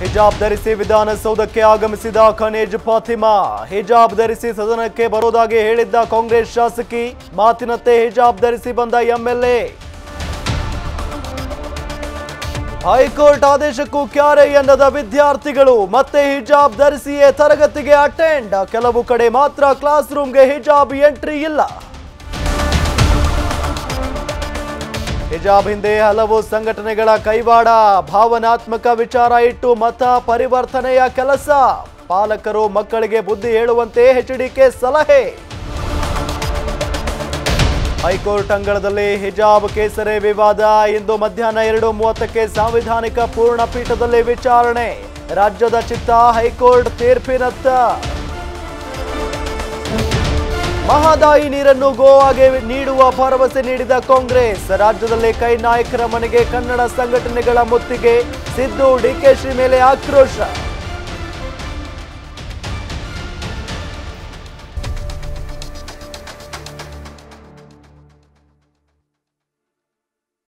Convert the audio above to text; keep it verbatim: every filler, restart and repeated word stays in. ಹಿಜಾಬ್ ಧರಿಸಿ ವಿಧಾನಸೌಧಕ್ಕೆ ಆಗಮಿಸಿದ ಖನೀಜ್ ಫಾತಿಮಾ ಹಿಜಾಬ್ ಧರಿಸಿ ಸದನಕ್ಕೆ ಬರೋದಾಗಿ ಹೇಳಿದ್ದ ಕಾಂಗ್ರೆಸ್ ಶಾಸಕಿ ಮಾತಿನಂತೆ ಹಿಜಾಬ್ ಧರಿಸಿ ಬಂದ ಎಂಎಲ್ಎ ಹೈಕೋರ್ಟ್ ಆದೇಶಕ್ಕೂ ಕ್ಯಾರೆ ಎನ್ನದ ವಿದ್ಯಾರ್ಥಿಗಳು ಮತ್ತೆ ಹಿಜಾಬ್ ಧರಿಸಿಯೇ ತರಗತಿಗೆ ಅಟೆಂಡ್ ಕೆಲವು ಕಡೆ ಮಾತ್ರ ಕ್ಲಾಸ್ ರೂಮ್ಗೆ ಹಿಜಾಬ್ ಎಂಟ್ರಿ ಇಲ್ಲ हिजाब हिंदे हलवु संघटनेगळ कैवाड भावनात्मक विचार इट्टु मत परिवर्तनेय केलस पालकरु मक्कळिगे बुद्धि हेळुवंते एचडीके सलहे हाईकोर्ट अंगणदल्ली हिजाब केसरे विवाद इंदु मध्याह्न ಎರಡು ಮೂವತ್ತು के संविधानिक पूर्ण पीठदल्ली विचारणे राज्यद चित्त हाईकोर्ट तीर्पिनत्त ಮಹದಾಯಿ ನೀರನ್ನು ಗೋವಾಗೆ ನೀಡುವ ಭರವಸೆ ನೀಡಿದ ಕಾಂಗ್ರೆಸ್ ರಾಜ್ಯದಲ್ಲಿ ಕೈ ನಾಯಕರ ಮನೆಗೆ ಕನ್ನಡ ಸಂಘಟನೆಗಳ ಮುತ್ತಿಗೆ ಸಿದ್ದು ಡಿಕೆಶಿ ಮೇಲೆ ಆಕ್ರೋಶ।